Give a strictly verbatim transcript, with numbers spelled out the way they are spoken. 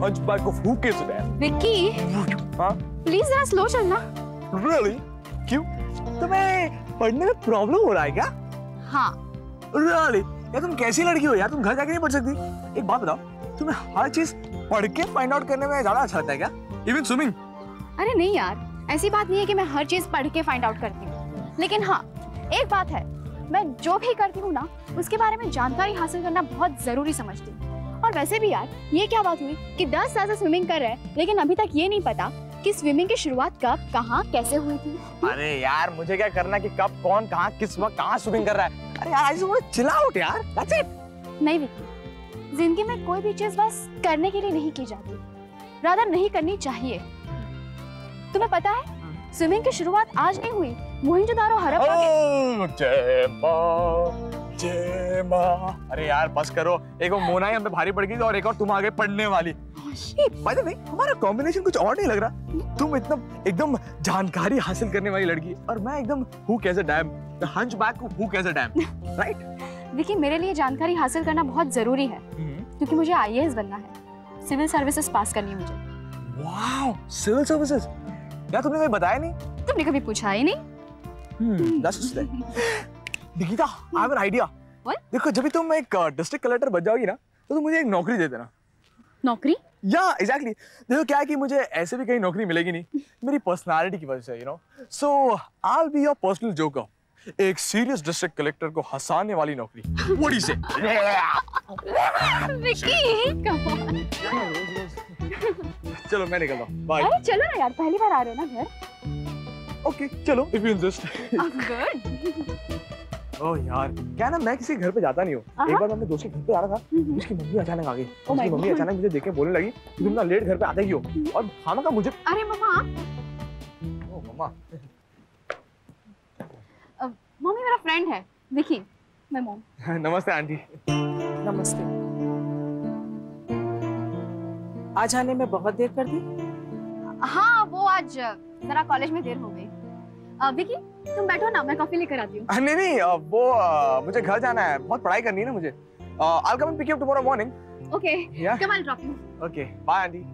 Hunchback of who gives a damn? Vicky, huh? Please जरा slow चलना. Really? क्यों? तुम्हें पढ़ने में प्रॉब्लम हो रहा है क्या? हाँ. Really? यार तुम कैसी लड़की हो यार, तुम घर जाके नहीं पढ़ सकती? एक बात बताओ, तुम्हें हर चीज पढ़ के फाइंड आउट करने में ज्यादा अच्छा लगता है क्या? Even swimming? अरे नहीं यार, ऐसी बात नहीं है कि मैं हर चीज पढ़ के फाइंड आउट करती हूँ, लेकिन हाँ एक बात है, मैं जो भी करती हूँ ना उसके बारे में जानकारी हासिल करना बहुत जरूरी समझती हूँ। और वैसे भी यार ये क्या बात हुई कि दस साल से स्विमिंग कर रहे हैं लेकिन अभी तक ये नहीं पता कि स्विमिंग की शुरुआत कब, कहाँ, कैसे हुई थी? अरे यार मुझे क्या करना कि कब, कौन, कहाँ, किस वक्त, कहाँ स्विमिंग कर रहा है। अरे यार चिल आउट यार, दैट्स इट। नहीं विक्की, जिंदगी में कोई भी चीज बस करने के लिए नहीं की जाती, रादर नहीं करनी चाहिए। तुम्हें पता है स्विमिंग की शुरुआत आज नहीं हुई, मोहिंजोदारो हड़प्पा के। जय मां, जय मां। अरे यार बस करो, एक वो मोना ही हम पे भारी पड़ गई और एक और तुम आगे पढ़ने वाली। बाय द वे हमारा कॉम्बिनेशन कुछ और नहीं लग रहा, तुम इतना एकदम जानकारी हासिल करने वाली लड़की और मैं एकदम हु कैसे डैम, द हंचबैक हु कैसे डैम, राइट? विकी मेरे लिए जानकारी हासिल करना बहुत जरूरी है क्योंकि मुझे आईएएस बनना है, सिविल सर्विसेज पास करनी है मुझे। Wow, civil services? यार तुमने कभी बताया नहीं, तुमने कभी पूछा ही नहीं। Hmm, that's it. Nikita, I have an idea. What? देखो जब भी तुम एक डिस्ट्रिक्ट कलेक्टर बन जाओगी ना तो तुम मुझे एक नौकरी दे देना। नौकरी? या एग्जैक्टली। देखो क्या है कि मुझे ऐसे भी कहीं नौकरी मिलेगी नहीं मेरी पर्सनालिटी की वजह से, you know, so I will be your personal joker, एक सीरियस डिस्ट्रिक्ट कलेक्टर को हंसाने वाली नौकरी। What do you say? Vicky come on. चलो मैं निकलता हूँ, बाय। अरे चलो ना यार, पहली बार आ रहे हो ना घर। ओके okay, चलो इफ यू इंसिस्ट। ओह यार क्या ना, मैं किसी घर पे जाता नहीं हूँ। एक बार मैं अपने दोस्त के घर पे जा रहा था, उसकी मम्मी अचानक आ गई। oh उसकी मम्मी अचानक मुझे देख के बोलने लगी कि तुम ना लेट घर पे आते ही हो और खाना का मुझे। अरे मम्मा, ओ मम्मा, मम्मी मेरा फ्रेंड है विकी, मैं मॉम। नमस्ते आंटी। नमस्ते। आज आने में बहुत देर कर दी। हाँ वो आज जरा कॉलेज में देर हो गई। विकी तुम बैठो ना, मैं कॉफी लेकर आती हूँ। नहीं नहीं वो आ, मुझे घर जाना है, बहुत पढ़ाई करनी है ना मुझे। आई come and pick you up tomorrow morning. Okay. Yeah. Come, I'll drop you. Okay. Bye, Auntie.